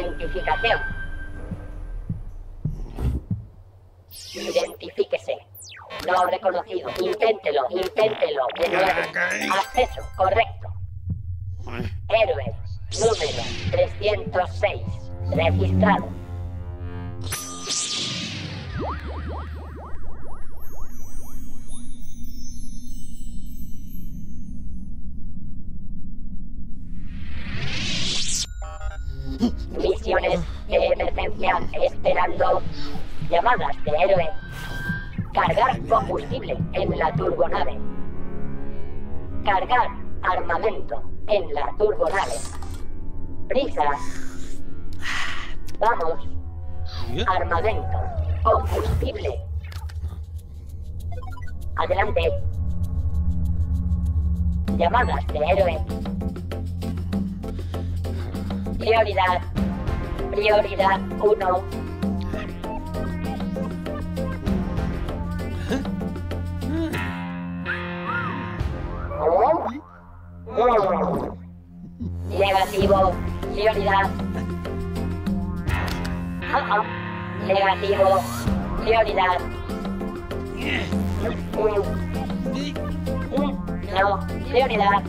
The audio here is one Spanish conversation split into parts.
Identificación. Identifíquese. No reconocido. Inténtelo, inténtelo. De nuevo. Acceso, correcto. Héroe, número 306. Registrado. Misiones de emergencia esperando. Llamadas de héroe. Cargar combustible en la turbonave. Cargar armamento en la turbonave. Prisa. Vamos. Armamento. Combustible. Adelante. Llamadas de héroe. Prioridad. Prioridad 1. Negativo. Prioridad. Negativo. Prioridad. No. Prioridad.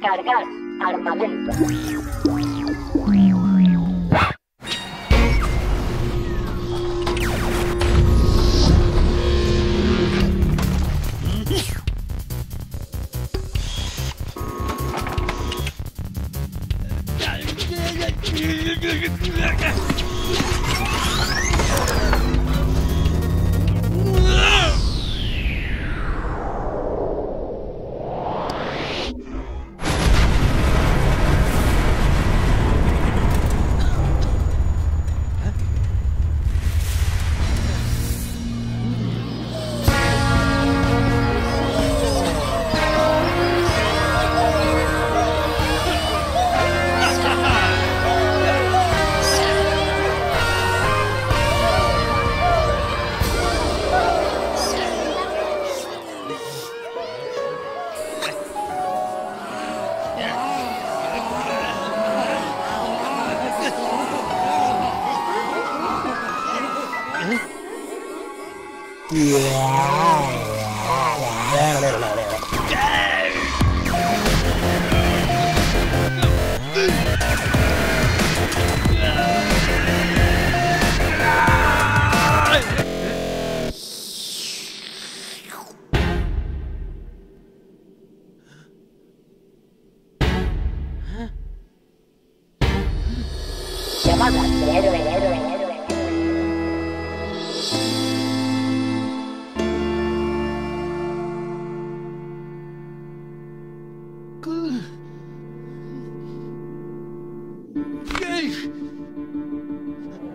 Cargar armamento. Yeah.